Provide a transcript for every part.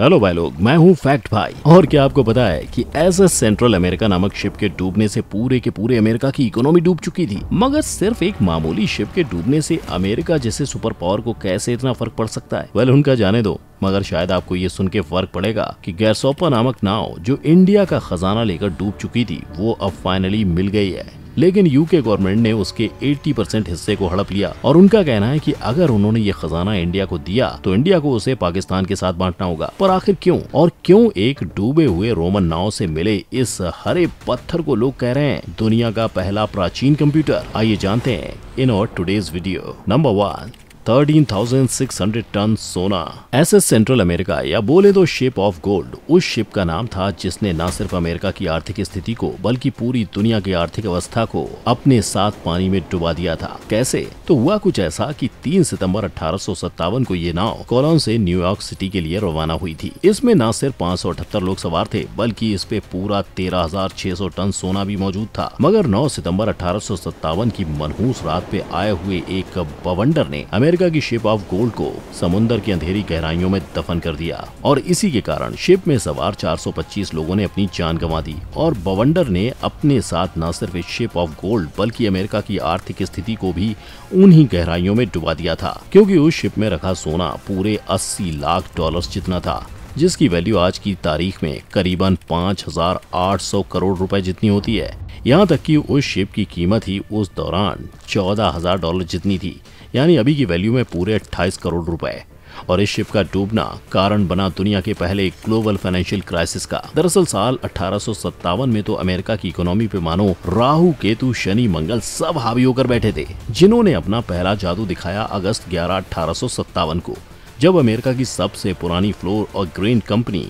Hello भाई लोग, मैं हूँ फैक्ट भाई। और क्या आपको पता है कि एसएस सेंट्रल अमेरिका नामक शिप के डूबने से पूरे के पूरे अमेरिका की इकोनॉमी डूब चुकी थी। मगर सिर्फ एक मामूली शिप के डूबने से अमेरिका जैसे सुपर पावर को कैसे इतना फर्क पड़ सकता है? वेल, उनका जाने दो, मगर शायद आपको ये सुन के फर्क पड़ेगा कि गैरसोपा नामक नाव जो इंडिया का खजाना लेकर डूब चुकी थी वो अब फाइनली मिल गई है। लेकिन यूके गवर्नमेंट ने उसके 80% हिस्से को हड़प लिया और उनका कहना है कि अगर उन्होंने ये खजाना इंडिया को दिया तो इंडिया को उसे पाकिस्तान के साथ बांटना होगा। पर आखिर क्यों, और क्यों एक डूबे हुए रोमन नाव से मिले इस हरे पत्थर को लोग कह रहे हैं दुनिया का पहला प्राचीन कंप्यूटर? आइए जानते हैं in our today's video. Number 1, 13,600 ton सोना। एसएस सेंट्रल अमेरिका या बोले तो शिप ऑफ गोल्ड उस शिप का नाम था जिसने न सिर्फ अमेरिका की आर्थिक स्थिति को बल्कि पूरी दुनिया की आर्थिक अवस्था को अपने साथ पानी में डुबा दिया था। कैसे? तो हुआ कुछ ऐसा कि 3 सितंबर 1857 को ये नाव कोलोन से न्यूयॉर्क सिटी के लिए रवाना हुई थी। इसमें न सिर्फ 578 लोग सवार थे बल्कि इस पे पूरा 13,600 टन सोना भी मौजूद था। मगर 9 सितम्बर 1857 की मनहूस रात पे आए हुए एक बवंडर ने अमेरिका की शिप ऑफ गोल्ड को समुद्र की अंधेरी गहराइयों में दफन कर दिया और इसी के कारण शिप में सवार 425 लोगों ने अपनी जान गंवा दी। और बवंडर ने अपने साथ न सिर्फ इस शिप ऑफ गोल्ड बल्कि अमेरिका की आर्थिक स्थिति को भी उन्हीं गहराइयों में डुबा दिया था, क्योंकि उस शिप में रखा सोना पूरे 80 लाख डॉलर जितना था, जिसकी वैल्यू आज की तारीख में करीबन 5,800 करोड़ रुपए जितनी होती है। यहाँ तक कि उस शिप की कीमत ही उस दौरान 14,000 डॉलर जितनी थी, यानी अभी की वैल्यू में पूरे 28 करोड़ रुपए। और इस शिप का डूबना कारण बना दुनिया के पहले ग्लोबल फाइनेंशियल क्राइसिस का। दरअसल साल 1857 में तो अमेरिका की इकोनॉमी पे मानो राहु, केतु, शनि, मंगल सब हावी होकर बैठे थे, जिन्होंने अपना पहला जादू दिखाया अगस्त 11, 1857 को, जब अमेरिका की सबसे पुरानी फ्लोर और grain company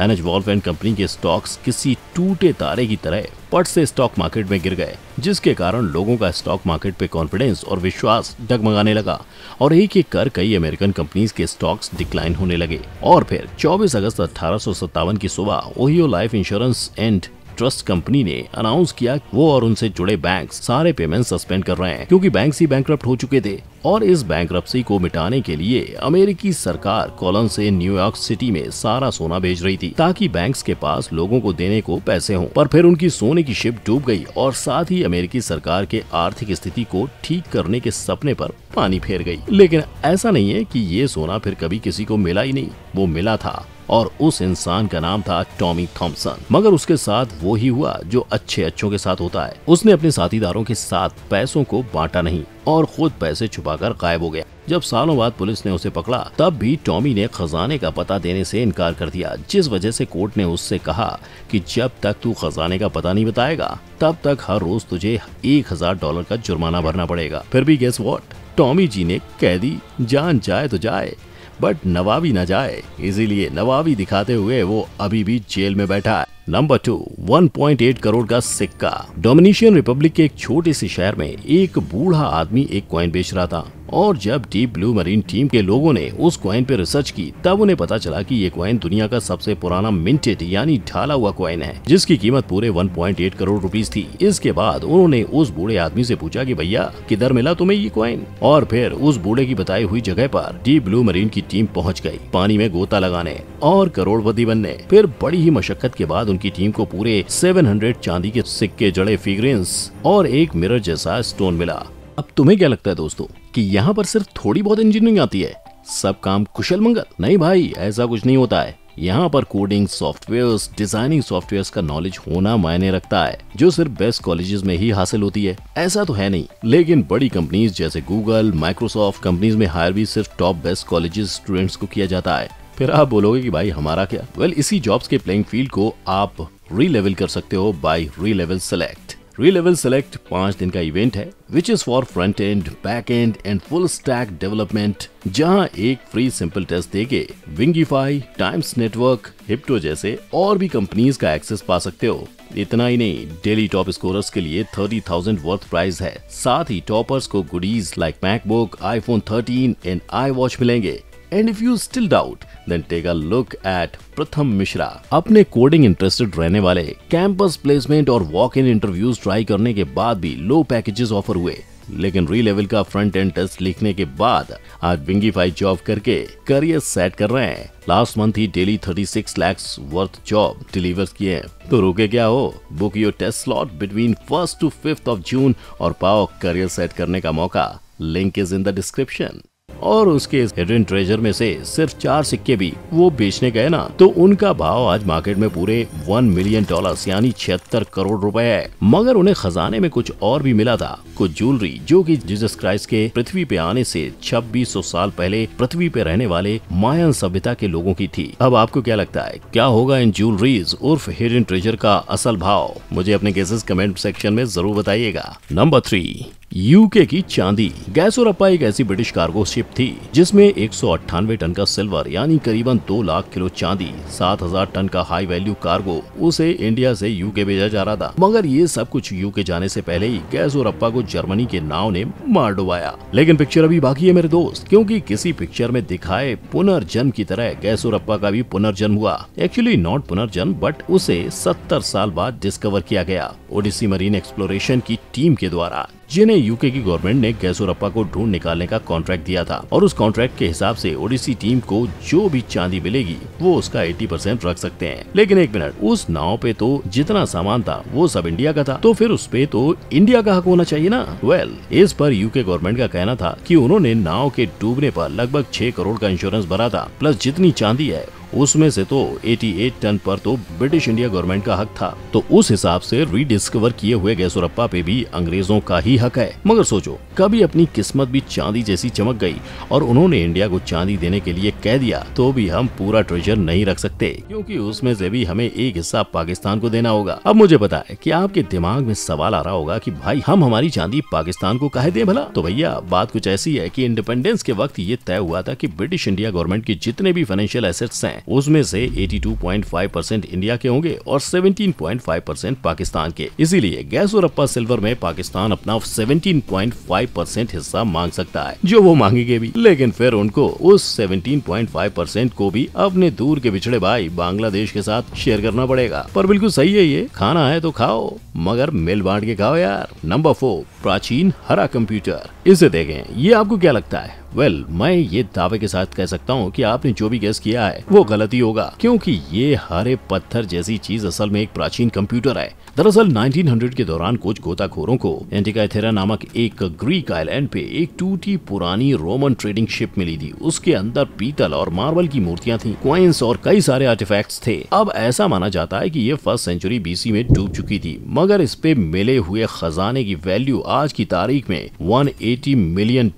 NH Wolf and company के स्टॉक्स किसी टूटे तारे की तरह पट से स्टॉक मार्केट में गिर गए, जिसके कारण लोगों का स्टॉक मार्केट पे कॉन्फिडेंस और विश्वास डगमगाने लगा और एक एक कर कई अमेरिकन कंपनीज के स्टॉक्स डिक्लाइन होने लगे। और फिर 24 अगस्त 1857 की सुबह Ohio life insurance and trust company ने अनाउंस किया वो और उनसे जुड़े बैंक सारे पेमेंट सस्पेंड कर रहे हैं, क्योंकि बैंक ही बैंकरप्ट हो चुके थे। और इस बैंकरप्सी को मिटाने के लिए अमेरिकी सरकार कोलन से न्यूयॉर्क सिटी में सारा सोना भेज रही थी ताकि बैंक्स के पास लोगों को देने को पैसे हों। पर फिर उनकी सोने की शिप डूब गई और साथ ही अमेरिकी सरकार के आर्थिक स्थिति को ठीक करने के सपने पर पानी फेर गई। लेकिन ऐसा नहीं है कि ये सोना फिर कभी किसी को मिला ही नहीं, वो मिला था और उस इंसान का नाम था टॉमी थॉम्सन। मगर उसके साथ वो ही हुआ जो अच्छे अच्छों के साथ होता है, उसने अपने साथीदारों के साथ पैसों को बांटा नहीं और खुद पैसे छुपाकर गायब हो गया। जब सालों बाद पुलिस ने उसे पकड़ा तब भी टॉमी ने खजाने का पता देने से इनकार कर दिया, जिस वजह से कोर्ट ने उससे कहा कि जब तक तू खजाने का पता नहीं बताएगा तब तक हर रोज तुझे $1,000 का जुर्माना भरना पड़ेगा। फिर भी गेस व्हाट, टॉमी जी ने कह दी जान जाए तो जाए बट नवाबी न जाए, इसीलिए नवाबी दिखाते हुए वो अभी भी जेल में बैठा है। नंबर 2, 1.8 करोड़ का सिक्का। डोमिनिकन रिपब्लिक के एक छोटे से शहर में एक बूढ़ा आदमी एक कॉइन बेच रहा था और जब डीप ब्लू मरीन टीम के लोगों ने उस कॉइन पे रिसर्च की तब उन्हें पता चला कि ये कॉइन दुनिया का सबसे पुराना मिंटेड यानी ढाला हुआ कॉइन है, जिसकी कीमत पूरे 1.8 करोड़ रुपीस थी। इसके बाद उन्होंने उस बूढ़े आदमी से पूछा कि भैया किधर मिला तुम्हें ये कॉइन? और फिर उस बूढ़े की बताई हुई जगह पर डीप ब्लू मरीन की टीम पहुँच गयी पानी में गोता लगाने और करोड़पति बनने। फिर बड़ी ही मशक्कत के बाद उनकी टीम को पूरे 700 चांदी के सिक्के जड़े फिगरेंस और एक मिरर जैसा स्टोन मिला। अब तुम्हें क्या लगता है दोस्तों कि यहाँ पर सिर्फ थोड़ी बहुत इंजीनियरिंग आती है, सब काम कुशल मंगल? नहीं भाई, ऐसा कुछ नहीं होता है। यहाँ पर कोडिंग, सॉफ्टवेयर, डिजाइनिंग सॉफ्टवेयर का नॉलेज होना मायने रखता है, जो सिर्फ बेस्ट कॉलेजेस में ही हासिल होती है, ऐसा तो है नहीं। लेकिन बड़ी कंपनीज जैसे गूगल, माइक्रोसॉफ्ट कंपनीज में हायर भी सिर्फ टॉप बेस्ट कॉलेजेस स्टूडेंट्स को किया जाता है। फिर आप बोलोगे कि भाई हमारा क्या? वेल, इसी जॉब्स के प्लेइंग फील्ड को आप रीलेवल कर सकते हो by Relevel select. Relevel select 5 दिन का इवेंट है which is for front end, back end and full stack development, जहां एक फ्री सिंपल टेस्ट देके विंगीफाई, टाइम्स नेटवर्क, हिप्टो जैसे और भी कंपनीज का एक्सेस पा सकते हो। इतना ही नहीं, डेली टॉप स्कोरर्स के लिए 30,000 वर्थ प्राइज है, साथ ही टॉपर्स को goodies like MacBook, iPhone 13 and I watch मिलेंगे। And if you still doubt, then take a look at प्रथम मिश्रा। अपने कोडिंग इंटरेस्टेड रहने वाले कैंपस प्लेसमेंट और वॉक इन इंटरव्यूज ट्राई करने के बाद भी लो पैकेजेस ऑफर हुए लेकिन रीलेवल का फ्रंट एंड टेस्ट लिखने के बाद आज विंगीफाई जॉब करके करियर सेट कर रहे हैं। लास्ट मंथ ही daily 36 lakhs worth job deliver किए, तो रुके क्या हो, book your test slot between 1 to 5 June और पाओ करियर सेट करने का मौका। Link is in the description. और उसके हिडन ट्रेजर में से सिर्फ 4 सिक्के भी वो बेचने गए ना तो उनका भाव आज मार्केट में पूरे $1 मिलियन यानी 76 करोड़ रुपए है। मगर उन्हें खजाने में कुछ और भी मिला था, कुछ ज्वेलरी जो कि जीसस क्राइस्ट के पृथ्वी पे आने से 2600 साल पहले पृथ्वी पे रहने वाले मायन सभ्यता के लोगों की थी। अब आपको क्या लगता है क्या होगा इन ज्वेलरीज उर्फ हिडन ट्रेजर का असल भाव? मुझे अपने गेसेस कमेंट सेक्शन में जरूर बताइएगा। नंबर 3, यूके की चांदी। गैरसोप्पा एक ऐसी ब्रिटिश कार्गो शिप थी जिसमें 198 टन का सिल्वर यानी करीबन 2 लाख किलो चांदी, 7000 टन का हाई वैल्यू कार्गो उसे इंडिया से यूके भेजा जा रहा था। मगर ये सब कुछ यूके जाने से पहले ही गैरसोप्पा को जर्मनी के नाव ने मार डुबाया। लेकिन पिक्चर अभी बाकी है मेरे दोस्त, क्योंकि किसी पिक्चर में दिखाए पुनर्जन्म की तरह गैरसोप्पा का भी पुनर्जन्म हुआ। एक्चुअली नॉट पुनर्जन्म बट उसे 70 साल बाद डिस्कवर किया गया ओडिसी मरीन एक्सप्लोरेशन की टीम के द्वारा, जिन्हें यूके की गवर्नमेंट ने गैरसोप्पा को ढूंढ निकालने का कॉन्ट्रैक्ट दिया था। और उस कॉन्ट्रैक्ट के हिसाब से ओडिसी टीम को जो भी चांदी मिलेगी वो उसका 80% रख सकते हैं। लेकिन एक मिनट, उस नाव पे तो जितना सामान था वो सब इंडिया का था, तो फिर उस पे तो इंडिया का हक होना चाहिए ना। वेल, इस पर यूके गवर्नमेंट का कहना था कि उन्होंने नाव के डूबने पर लगभग 6 करोड़ का इंश्योरेंस भरा था, प्लस जितनी चांदी है उसमें से तो 88 टन पर तो ब्रिटिश इंडिया गवर्नमेंट का हक था। तो उस हिसाब से रीडिस्कवर किए हुए गैरसोप्पा पे भी अंग्रेजों का ही हक है। मगर सोचो, कभी अपनी किस्मत भी चांदी जैसी चमक गई और उन्होंने इंडिया को चांदी देने के लिए कह दिया तो भी हम पूरा ट्रेजर नहीं रख सकते, क्योंकि उसमें से भी हमें एक हिस्सा पाकिस्तान को देना होगा। अब मुझे पता है कि आपके दिमाग में सवाल आ रहा होगा कि भाई हम हमारी चांदी पाकिस्तान को काहे दें भला। तो भैया बात कुछ ऐसी है कि इंडिपेंडेंस के वक्त ये तय हुआ था कि ब्रिटिश इंडिया गवर्नमेंट के जितने भी फाइनेंशियल एसेट्स हैं उसमें से 82.5% इंडिया के होंगे और 17.5% पाकिस्तान के। इसीलिए गैरसोप्पा सिल्वर में पाकिस्तान अपना 17.5% हिस्सा मांग सकता है, जो वो मांगेंगे भी। लेकिन फिर उनको उस 17.5% को भी अपने दूर के बिछड़े भाई बांग्लादेश के साथ शेयर करना पड़ेगा। पर बिल्कुल सही है, ये खाना है तो खाओ मगर मिल बांट के खाओ यार। नंबर 4, प्राचीन हरा कंप्यूटर। इसे देखें, ये आपको क्या लगता है? वेल, मैं ये दावे के साथ कह सकता हूँ कि आपने जो भी गेस किया है वो गलती होगा, क्योंकि ये हरे पत्थर जैसी चीज असल में एक प्राचीन कंप्यूटर है। दरअसल 1900 के दौरान कुछ गोताखोरों को एंटिकाइथेरा नामक एक ग्रीक आइलैंड पे एक टूटी पुरानी रोमन ट्रेडिंग शिप मिली थी। उसके अंदर पीतल और मार्बल की मूर्तियां थी, क्वाइंस और कई सारे आर्टिफैक्ट्स थे। अब ऐसा माना जाता है कि ये 1st century BC में डूब चुकी थी, मगर इस पे मिले हुए खजाने की वैल्यू आज की तारीख में $180 मिलियन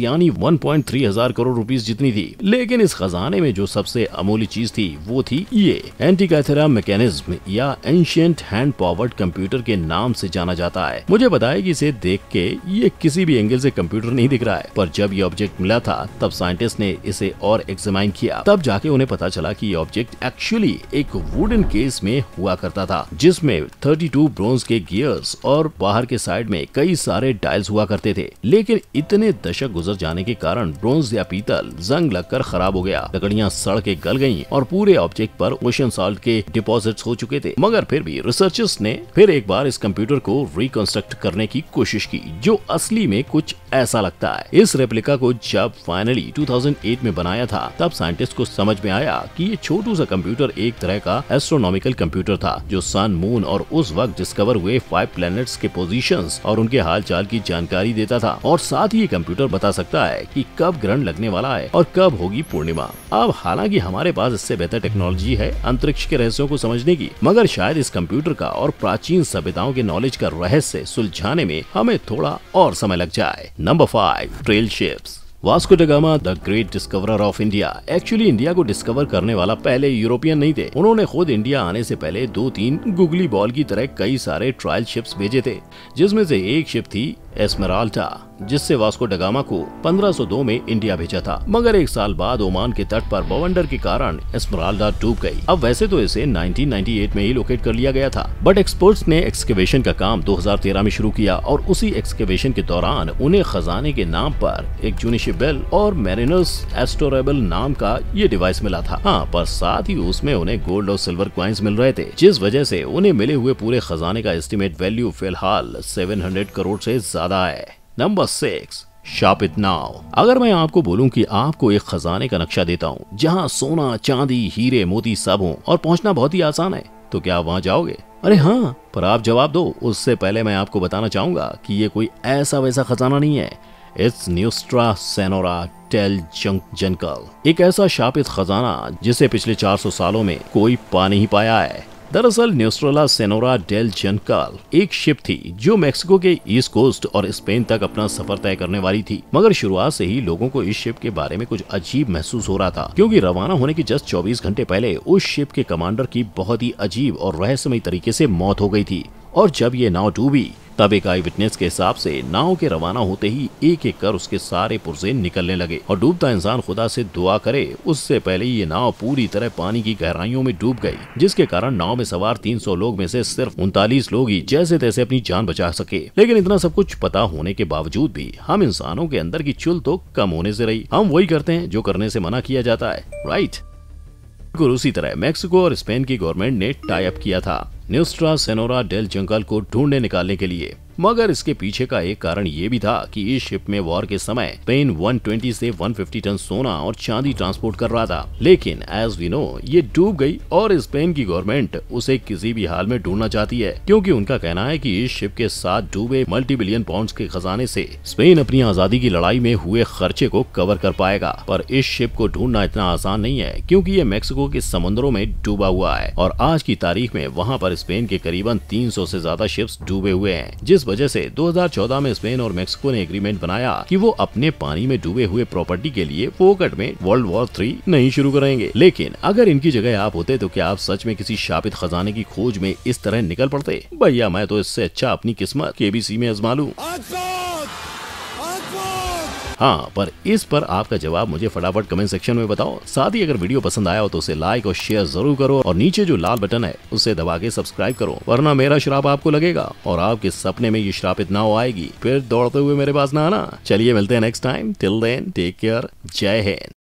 यानी 1.3 हजार करोड़ रुपीस जितनी थी। लेकिन इस खजाने में जो सबसे अमूल्य चीज थी वो थी ये एंटिकाइथेरा मैकेनिज्म या एंशिएंट हैंड पावर्ड कंप्यूटर के नाम से जाना जाता है। मुझे बताया कि इसे देख के ये किसी भी एंगल से कंप्यूटर नहीं दिख रहा है, पर जब ये ऑब्जेक्ट मिला था तब साइंटिस्ट ने इसे और एग्जामिन किया, तब जाके उन्हें पता चला कि ये ऑब्जेक्ट एक्चुअली एक वुडन केस में हुआ करता था जिसमें 32 ब्रोंज के गियर्स और बाहर के साइड में कई सारे डायल्स हुआ करते थे। लेकिन इतने दशक गुजर जाने के कारण ब्रोंज या पीतल जंग लगकर खराब हो गया, लकड़ियां सड़ के गल गईं और पूरे ऑब्जेक्ट पर ओशन सॉल्ट के डिपॉजिट्स हो चुके थे। मगर फिर भी रिसर्चर्स ने फिर एक बार इस कंप्यूटर को रिकंस्ट्रक्ट करने की कोशिश की, जो असली में कुछ ऐसा लगता है। इस रेप्लिका को जब फाइनली 2008 में बनाया था तब साइंटिस्ट को समझ में आया कि ये छोटू सा कंप्यूटर एक तरह का एस्ट्रोनॉमिकल कंप्यूटर था, जो सन, मून और उस वक्त डिस्कवर हुए 5 प्लैनेट्स के पोजीशंस और उनके हालचाल की जानकारी देता था। और साथ ही ये कंप्यूटर बता सकता है कि कब ग्रहण लगने वाला है और कब होगी पूर्णिमा। अब हालांकि हमारे पास इससे बेहतर टेक्नोलॉजी है अंतरिक्ष के रहस्यों को समझने की, मगर शायद इस कंप्यूटर का और प्राचीन सभ्यताओं के नॉलेज का रहस्य सुलझाने में हमें थोड़ा और समय लग जाए। Number 5, trail ships. Vasco da Gama the great discoverer of India. Actually India को डिस्कवर करने वाला पहले यूरोपियन नहीं थे, उन्होंने खुद इंडिया आने से पहले 2-3 गुगली बॉल की तरह कई सारे ट्रायल शिप्स भेजे थे, जिसमें से एक शिप थी एस्मेराल्डा, जिससे वास्को दा गामा को 1502 में इंडिया भेजा था। मगर एक साल बाद ओमान के तट पर बवंडर के कारण एस्मेराल्डा डूब गई। अब वैसे तो इसे 1998 में ही लोकेट कर लिया गया था, बट एक्सपर्ट्स ने एक्सकेवेशन का काम 2013 में शुरू किया और उसी एक्सकेवेशन के दौरान उन्हें खजाने के नाम पर एक जूनिशी बेल और मैरिनर्स एस्टोरेबल नाम का ये डिवाइस मिला था। हाँ, पर साथ ही उसमें उन्हें गोल्ड और सिल्वर क्वाइंस मिल रहे थे, जिस वजह से उन्हें मिले हुए पूरे खजाने का एस्टिमेट वैल्यू फिलहाल 700 करोड़ से ज्यादा है। Number 6, shop it now. अगर मैं आपको बोलूं कि आपको एक खजाने का नक्शा देता हूं जहां सोना, चांदी, हीरे, मोती सब हों और पहुंचना बहुत ही आसान है, तो क्या आप वहां जाओगे? अरे हाँ, पर आप जवाब दो। उससे पहले मैं आपको बताना चाहूंगा कि ये कोई ऐसा वैसा खजाना नहीं है। इट्स न्यूस्ट्रा सेनोरा टेल जंकल, एक ऐसा शापित खजाना जिसे पिछले 400 सालों में कोई पा नहीं पाया है। दरअसल न्यूस्ट्रा सेनोरा डेल जंकाल एक शिप थी जो मेक्सिको के ईस्ट कोस्ट और स्पेन तक अपना सफर तय करने वाली थी, मगर शुरुआत से ही लोगों को इस शिप के बारे में कुछ अजीब महसूस हो रहा था, क्योंकि रवाना होने के जस्ट 24 घंटे पहले उस शिप के कमांडर की बहुत ही अजीब और रहस्यमय तरीके से मौत हो गई थी। और जब ये नाव डूबी तब एक आई विटनेस के हिसाब से नाव के रवाना होते ही एक एक कर उसके सारे पुर्जे निकलने लगे और डूबता इंसान खुदा से दुआ करे उससे पहले ये नाव पूरी तरह पानी की गहराइयों में डूब गई, जिसके कारण नाव में सवार 300 लोग में से सिर्फ 39 लोग ही जैसे तैसे अपनी जान बचा सके। लेकिन इतना सब कुछ पता होने के बावजूद भी हम इंसानों के अंदर की चुल तो कम होने से रही, हम वही करते हैं जो करने से मना किया जाता है, राइट। उसी तरह मेक्सिको और स्पेन की गवर्नमेंट ने टाई अप किया था न्यूस्ट्रा सेनोरा डेल जंकाल को ढूंढने निकालने के लिए, मगर इसके पीछे का एक कारण ये भी था कि इस शिप में वॉर के समय स्पेन 120 से 150 टन सोना और चांदी ट्रांसपोर्ट कर रहा था। लेकिन एज वी नो ये डूब गई और स्पेन की गवर्नमेंट उसे किसी भी हाल में ढूंढना चाहती है, क्योंकि उनका कहना है कि इस शिप के साथ डूबे मल्टीबिलियन पाउंड्स के खजाने से स्पेन अपनी आजादी की लड़ाई में हुए खर्चे को कवर कर पाएगा। पर इस शिप को ढूंढना इतना आसान नहीं है, क्योंकि ये मेक्सिको के समुद्रों में डूबा हुआ है और आज की तारीख में वहाँ पर स्पेन के करीबन 300 से ज्यादा शिप्स डूबे हुए हैं, जिस वजह से 2014 में स्पेन और मेक्सिको ने एग्रीमेंट बनाया कि वो अपने पानी में डूबे हुए प्रॉपर्टी के लिए फोकट में वर्ल्ड वॉर 3 नहीं शुरू करेंगे। लेकिन अगर इनकी जगह आप होते तो क्या आप सच में किसी शापित खजाने की खोज में इस तरह निकल पड़ते? भैया मैं तो इससे अच्छा अपनी किस्मत केबीसी में आजमा लूं। हाँ, पर इस पर आपका जवाब मुझे फटाफट कमेंट सेक्शन में बताओ। साथ ही अगर वीडियो पसंद आया हो तो उसे लाइक और शेयर जरूर करो और नीचे जो लाल बटन है उसे दबा के सब्सक्राइब करो, वरना मेरा श्राप आपको लगेगा और आपके सपने में ये श्राप इतना हो आएगी, फिर दौड़ते हुए मेरे पास ना आना। चलिए मिलते हैं next time, till then take care, जय हिंद।